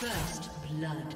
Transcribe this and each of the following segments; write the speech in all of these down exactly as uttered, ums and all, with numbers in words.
First blood.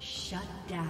Shut down.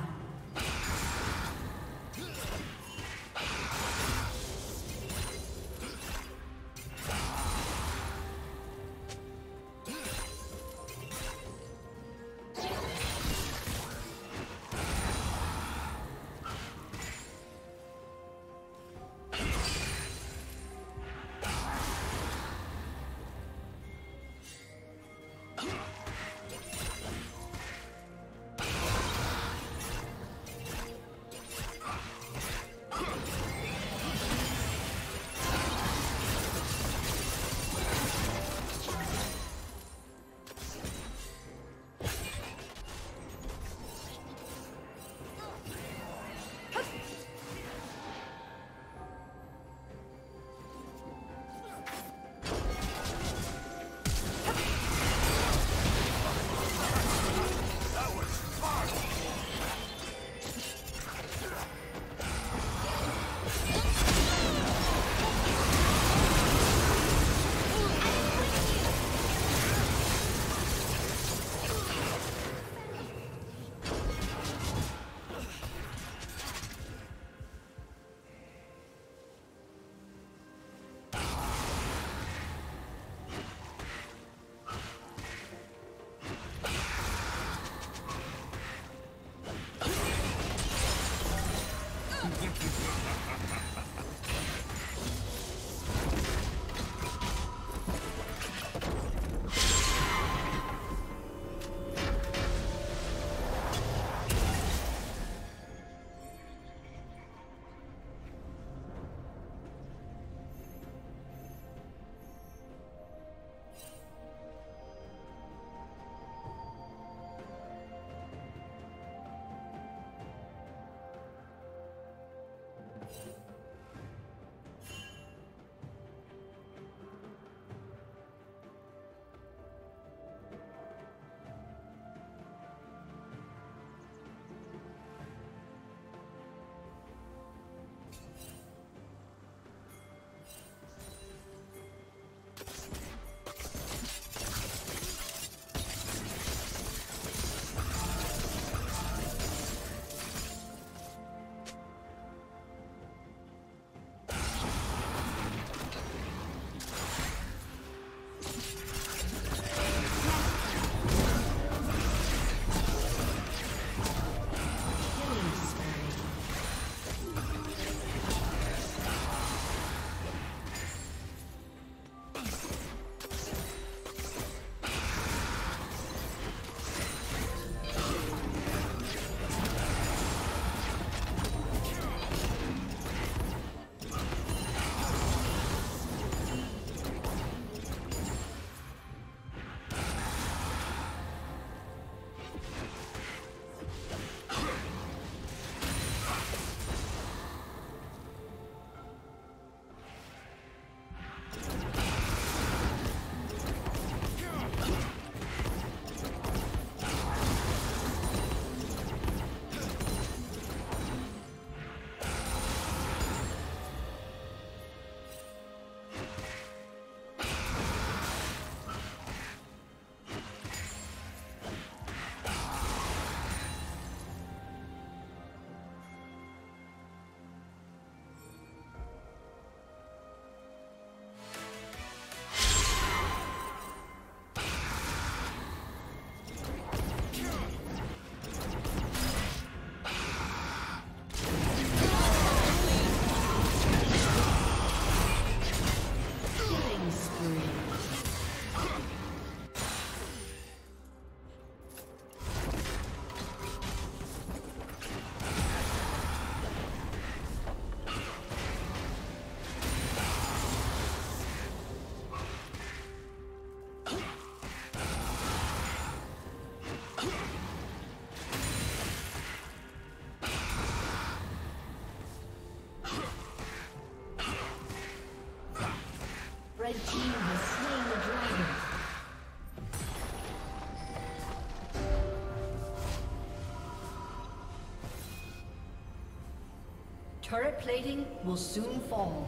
Turret plating will soon fall.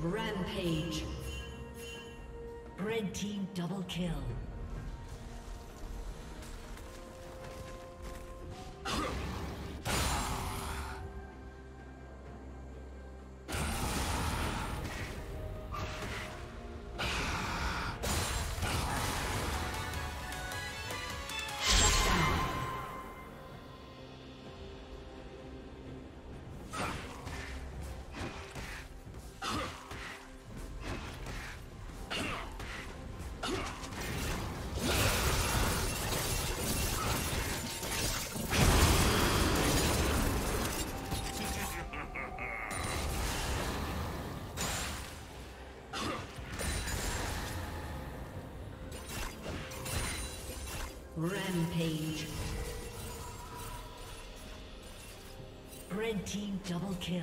Rampage. Red team double kill. Rampage. Red team double kill.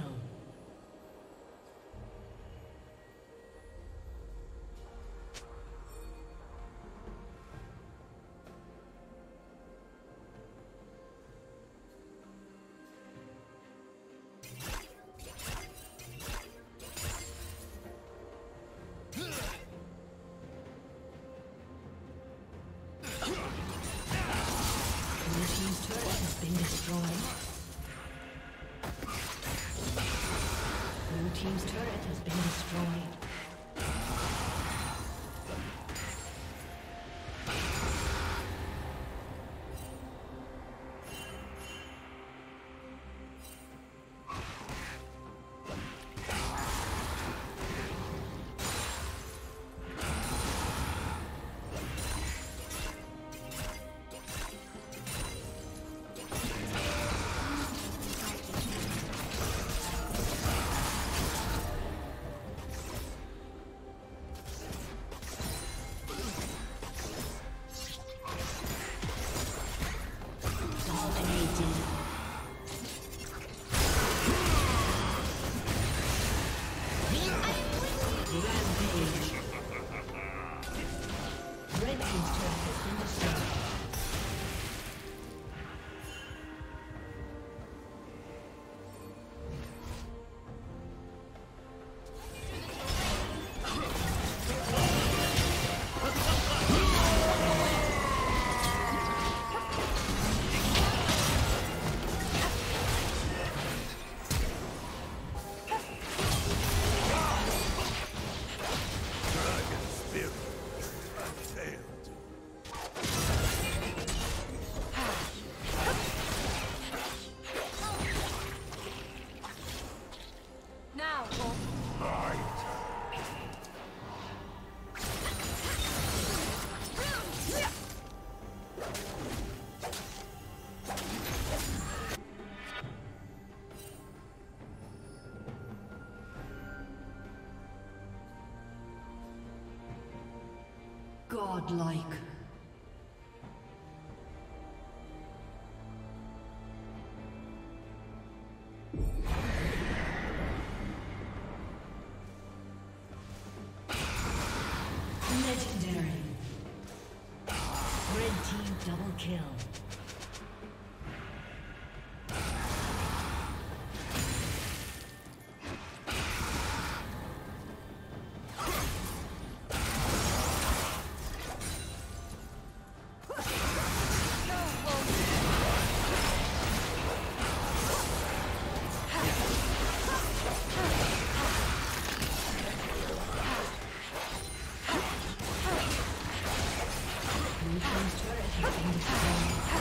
Godlike. Legendary. Red team double kill. Turret has been destroyed.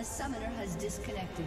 A summoner has disconnected.